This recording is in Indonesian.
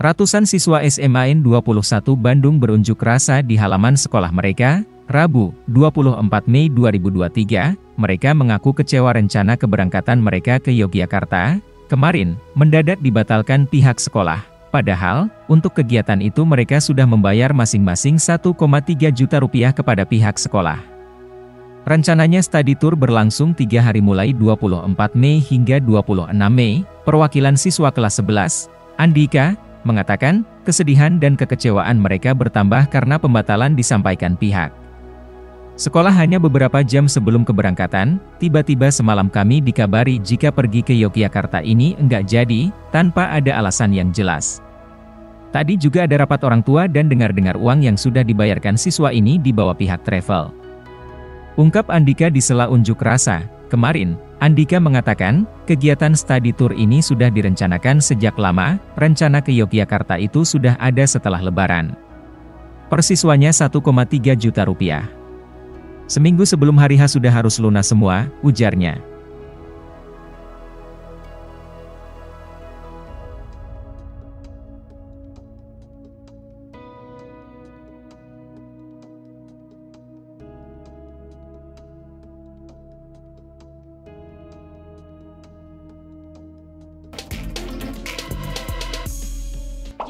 Ratusan siswa SMAN 21 Bandung berunjuk rasa di halaman sekolah mereka, Rabu, 24 Mei 2023, mereka mengaku kecewa rencana keberangkatan mereka ke Yogyakarta, kemarin, mendadak dibatalkan pihak sekolah. Padahal, untuk kegiatan itu mereka sudah membayar masing-masing Rp1,3 juta kepada pihak sekolah. Rencananya study tour berlangsung 3 hari mulai 24 Mei hingga 26 Mei, perwakilan siswa kelas 11, Andika, mengatakan, kesedihan dan kekecewaan mereka bertambah karena pembatalan disampaikan pihak sekolah hanya beberapa jam sebelum keberangkatan. Tiba-tiba semalam kami dikabari jika pergi ke Yogyakarta ini enggak jadi, tanpa ada alasan yang jelas. Tadi juga ada rapat orang tua dan dengar-dengar uang yang sudah dibayarkan siswa ini dibawa pihak travel, ungkap Andika di sela unjuk rasa. Kemarin, Andika mengatakan, kegiatan study tour ini sudah direncanakan sejak lama, rencana ke Yogyakarta itu sudah ada setelah Lebaran. Persiswanya Rp1,3 juta. Seminggu sebelum hari H sudah harus lunas semua, ujarnya.